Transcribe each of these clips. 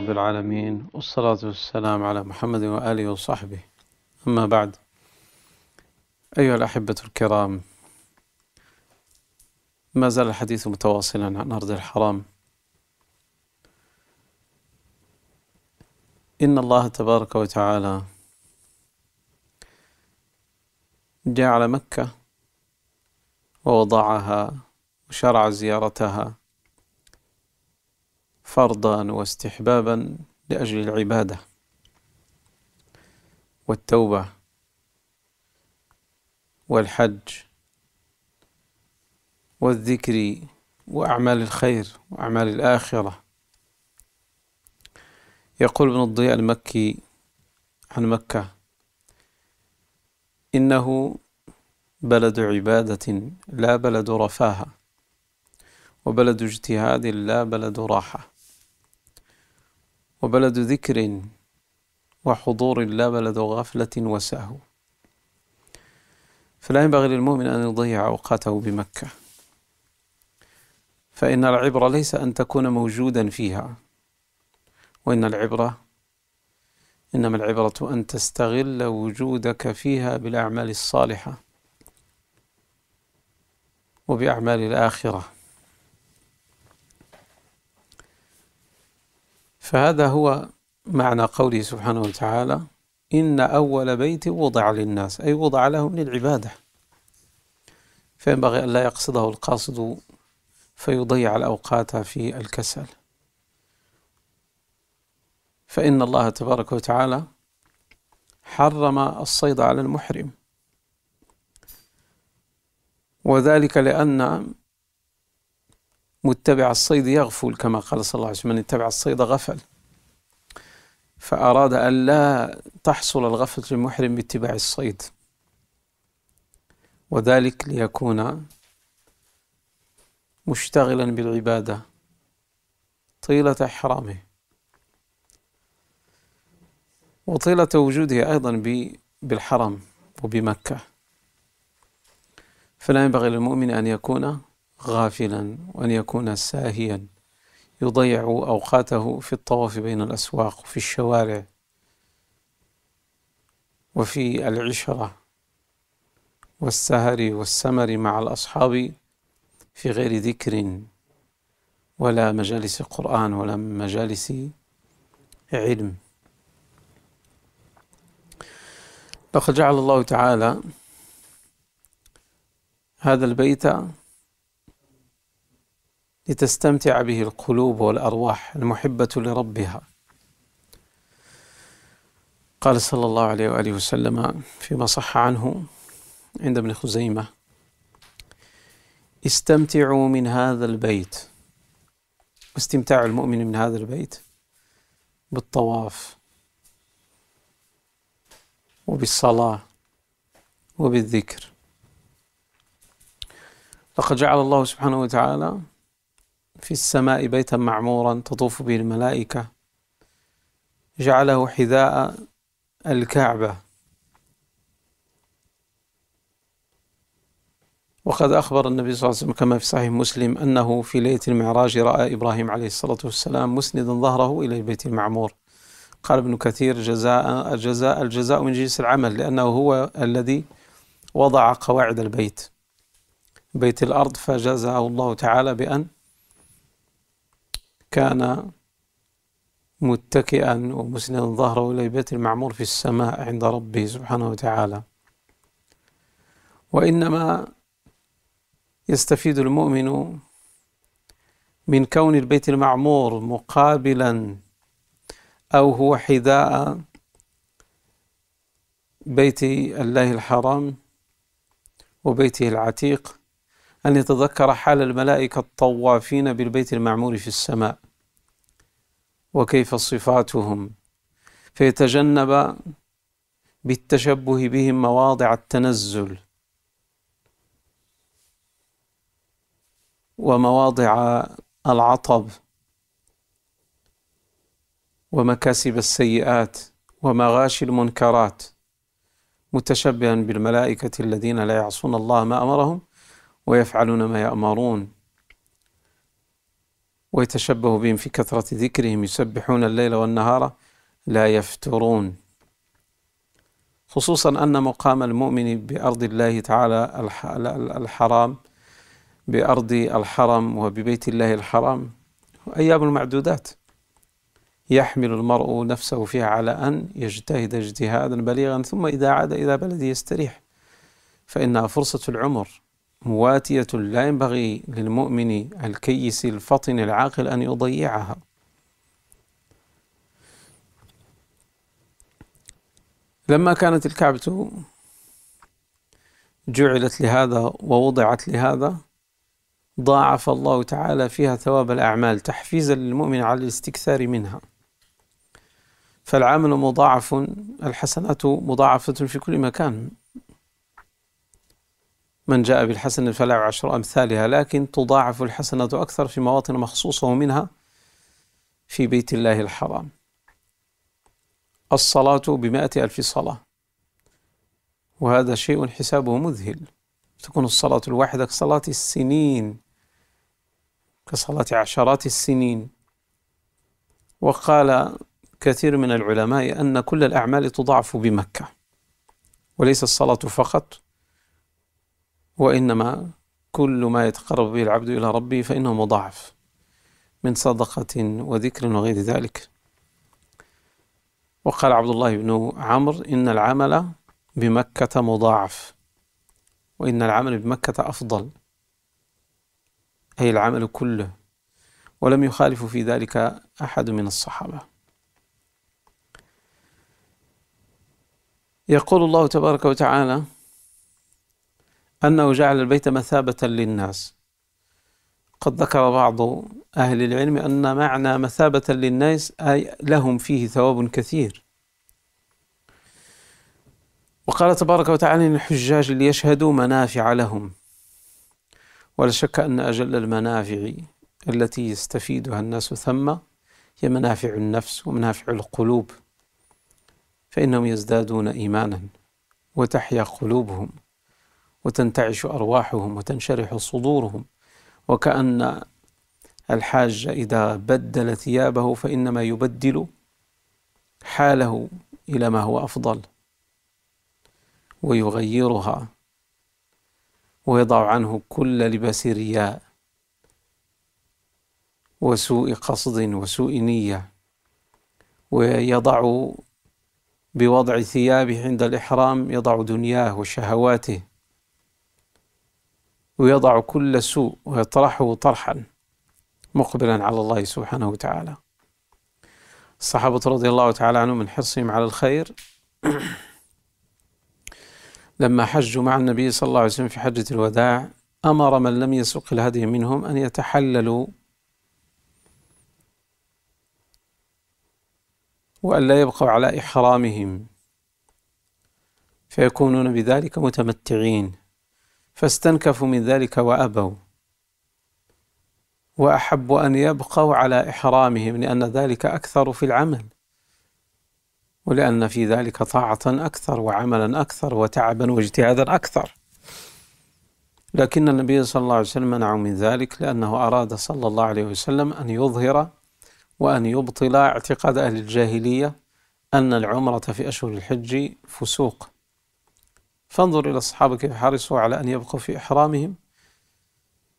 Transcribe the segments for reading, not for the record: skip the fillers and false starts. رب العالمين، والصلاة والسلام على محمد وآله وصحبه، أما بعد. أيها الأحبة الكرام، ما زال الحديث متواصلا عن أرض الحرام. إن الله تبارك وتعالى جعل مكة ووضعها وشرع زيارتها فرضا واستحبابا لأجل العبادة والتوبة والحج والذكر وأعمال الخير وأعمال الآخرة. يقول ابن الضياء المكي عن مكة: إنه بلد عبادة لا بلد رفاهة، وبلد اجتهاد لا بلد راحة، وبلد ذكر وحضور لا بلد غفلة وسهو. فلا ينبغي للمؤمن أن يضيع أوقاته بمكة، فإن العبرة ليس أن تكون موجودا فيها، إنما العبرة أن تستغل وجودك فيها بالأعمال الصالحة وبأعمال الآخرة. فهذا هو معنى قوله سبحانه وتعالى: إن أول بيت وضع للناس، أي وضع لهم للعبادة، فينبغي أن لا يقصده القاصد فيضيع الأوقات في الكسل. فإن الله تبارك وتعالى حرم الصيد على المحرم، وذلك لأن متبع الصيد يغفل، كما قال صلى الله عليه وسلم: من اتبع الصيد غفل. فأراد أن لا تحصل الغفلة للمحرم باتباع الصيد، وذلك ليكون مشتغلا بالعبادة طيلة إحرامه وطيلة وجوده أيضا بالحرم وبمكة. فلا ينبغي للمؤمن أن يكون غافلا وأن يكون ساهيا يضيع أوقاته في الطواف بين الأسواق وفي الشوارع وفي العشرة والسهر والسمر مع الأصحاب في غير ذكر ولا مجالس قرآن ولا مجالس علم. لقد جعل الله تعالى هذا البيت لتستمتع به القلوب والأرواح المحبة لربها. قال صلى الله عليه وآله وسلم فيما صح عنه عند ابن خزيمة: استمتعوا من هذا البيت. واستمتاع المؤمن من هذا البيت بالطواف وبالصلاة وبالذكر. لقد جعل الله سبحانه وتعالى في السماء بيتا معمورا تطوف به الملائكة، جعله حذاء الكعبة. وقد أخبر النبي صلى الله عليه وسلم كما في صحيح مسلم أنه في ليلة المعراج رأى إبراهيم عليه الصلاة والسلام مسندا ظهره إلى البيت المعمور. قال ابن كثير: الجزاء من جنس العمل، لأنه هو الذي وضع قواعد البيت، بيت الأرض، فجزاه الله تعالى بأن كان متكئا ومسندا ظهره إلى بيت المعمور في السماء عند ربه سبحانه وتعالى. وإنما يستفيد المؤمن من كون البيت المعمور مقابلا أو هو حذاء بيت الله الحرام وبيته العتيق أن يتذكر حال الملائكة الطوافين بالبيت المعمور في السماء وكيف صفاتهم، فيتجنب بالتشبه بهم مواضع التنزل ومواضع العطب ومكاسب السيئات ومغاشي المنكرات، متشبها بالملائكة الذين لا يعصون الله ما أمرهم ويفعلون ما يأمرون. ويتشبه بهم في كثرة ذكرهم، يسبحون الليل والنهار لا يفترون، خصوصا أن مقام المؤمن بأرض الله تعالى الحرام، بأرض الحرم وببيت الله الحرام أيام معدودات، يحمل المرء نفسه فيها على أن يجتهد اجتهادا بليغا، ثم إذا عاد إلى بلده يستريح، فإنها فرصة العمر مواتية لا ينبغي للمؤمن الكيس الفطن العاقل أن يضيعها. لما كانت الكعبة جعلت لهذا ووضعت لهذا، ضاعف الله تعالى فيها ثواب الأعمال تحفيزا للمؤمن على الاستكثار منها، فالعمل مضاعف، الحسنات مضاعفة في كل مكان، من جاء بالحسنة فله عشر أمثالها، لكن تضاعف الحسنة أكثر في مواطن مخصوصة، ومنها في بيت الله الحرام. الصلاة ب100,000 صلاة، وهذا شيء حسابه مذهل، تكون الصلاة الواحدة كصلاة السنين، كصلاة عشرات السنين. وقال كثير من العلماء أن كل الأعمال تضاعف بمكة، وليس الصلاة فقط، وإنما كل ما يتقرب به العبد إلى ربه فإنه مضاعف، من صدقة وذكر وغير ذلك. وقال عبد الله بن عمرو: إن العمل بمكة مضاعف، وإن العمل بمكة أفضل، أي العمل كله، ولم يخالف في ذلك أحد من الصحابة. يقول الله تبارك وتعالى أنه جعل البيت مثابة للناس. قد ذكر بعض أهل العلم أن معنى مثابة للناس أي لهم فيه ثواب كثير. وقال تبارك وتعالى: الحجاج ليشهدوا منافع لهم. ولا شك أن أجل المنافع التي يستفيدها الناس ثم هي منافع النفس ومنافع القلوب، فإنهم يزدادون إيمانا وتحيا قلوبهم وتنتعش أرواحهم وتنشرح صدورهم، وكأن الحاج إذا بدل ثيابه فإنما يبدل حاله إلى ما هو أفضل ويغيرها، ويضع عنه كل لباس رياء وسوء قصد وسوء نية، ويضع بوضع ثيابه عند الإحرام يضع دنياه وشهواته، ويضع كل سوء ويطرحه طرحا مقبلا على الله سبحانه وتعالى. الصحابة رضي الله تعالى عنهم من حرصهم على الخير لما حجوا مع النبي صلى الله عليه وسلم في حجة الوداع، أمر من لم يسوق الهدي منهم أن يتحللوا وأن لا يبقوا على إحرامهم، فيكونون بذلك متمتعين، فاستنكفوا من ذلك وأبوا، وأحبوا أن يبقوا على إحرامهم، لأن ذلك أكثر في العمل، ولأن في ذلك طاعة أكثر وعملا أكثر وتعبا واجتهادا أكثر. لكن النبي صلى الله عليه وسلم منعه من ذلك، لأنه أراد صلى الله عليه وسلم أن يظهر وأن يبطل اعتقاد أهل الجاهلية أن العمرة في أشهر الحج فسوق. فانظر إلى الصحابة كيف حرصوا على أن يبقوا في إحرامهم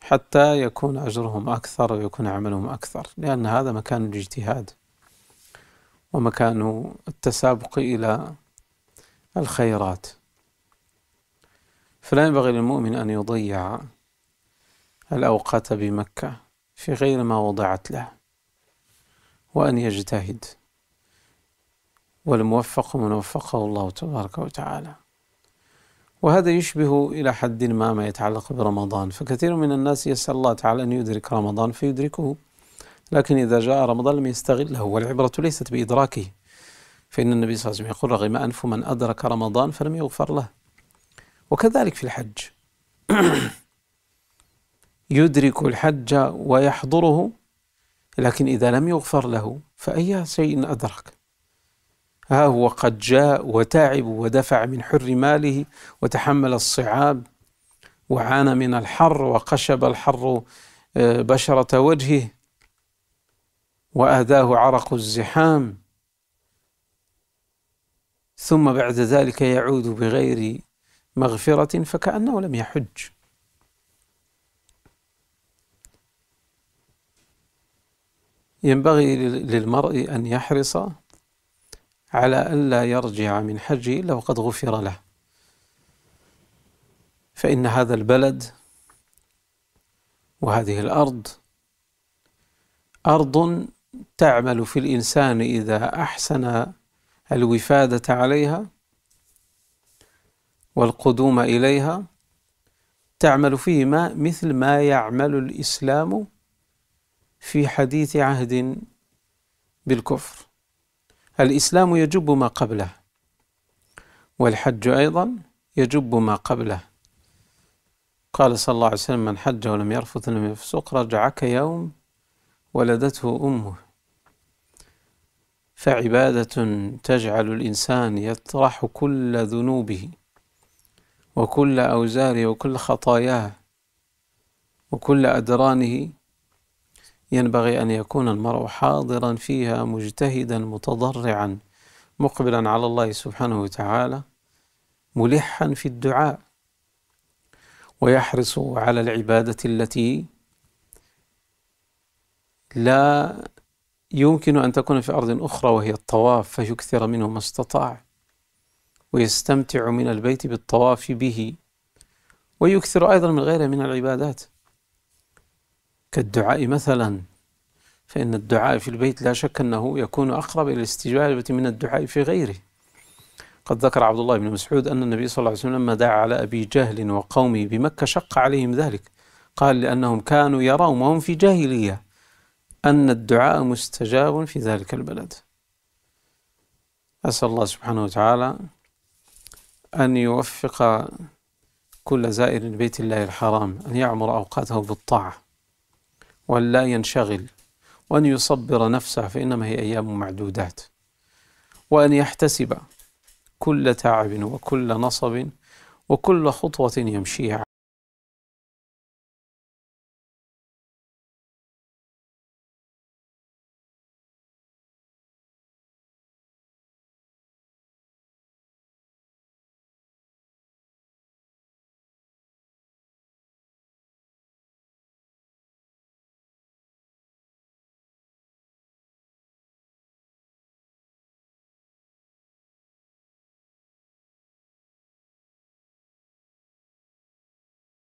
حتى يكون أجرهم أكثر ويكون عملهم أكثر، لأن هذا مكان الاجتهاد ومكان التسابق إلى الخيرات. فلا ينبغي للمؤمن أن يضيع الأوقات بمكة في غير ما وضعت له، وأن يجتهد، والموفق من وفقه الله تبارك وتعالى. وهذا يشبه إلى حد ما يتعلق برمضان، فكثير من الناس يسأل الله تعالى أن يدرك رمضان فيدركه، لكن إذا جاء رمضان لم يستغله، والعبرة ليست بإدراكه، فإن النبي صلى الله عليه وسلم يقول: رغم أنف من أدرك رمضان فلم يغفر له. وكذلك في الحج يدرك الحج ويحضره، لكن إذا لم يغفر له فأي شيء أدرك؟ ها هو قد جاء وتعب ودفع من حر ماله وتحمل الصعاب وعانى من الحر وقشب الحر بشرة وجهه وأهداه عرق الزحام، ثم بعد ذلك يعود بغير مغفرة فكأنه لم يحج. ينبغي للمرء أن يحرص على ألا يرجع من حجه إلا وقد غفر له، فإن هذا البلد وهذه الأرض أرض تعمل في الإنسان إذا أحسن الوفادة عليها والقدوم إليها، تعمل فيه مثل ما يعمل الإسلام في حديث عهد بالكفر. الإسلام يجب ما قبله، والحج أيضا يجب ما قبله. قال صلى الله عليه وسلم: من حج ولم يرفث ولم يفسق رجع كيوم ولدته أمه. فعبادة تجعل الإنسان يطرح كل ذنوبه وكل أوزاره وكل خطاياه وكل أدرانه، ينبغي أن يكون المرء حاضرا فيها، مجتهدا متضرعا، مقبلا على الله سبحانه وتعالى، ملحا في الدعاء، ويحرص على العبادة التي لا يمكن أن تكون في أرض أخرى، وهي الطواف، فيكثر منه ما استطاع، ويستمتع من البيت بالطواف به، ويكثر أيضا من غيره من العبادات كالدعاء مثلا، فإن الدعاء في البيت لا شك أنه يكون أقرب إلى الاستجابة من الدعاء في غيره. قد ذكر عبد الله بن مسعود أن النبي صلى الله عليه وسلم لما دعا على أبي جهل وقومه بمكة شق عليهم ذلك، قال: لأنهم كانوا يرون وهم في جاهلية أن الدعاء مستجاب في ذلك البلد. أسأل الله سبحانه وتعالى أن يوفق كل زائر لبيت الله الحرام، أن يعمر أوقاته بالطاعة، وأن لا ينشغل، وأن يصبر نفسه فإنما هي أيام معدودات، وأن يحتسب كل تعب وكل نصب وكل خطوة يمشيها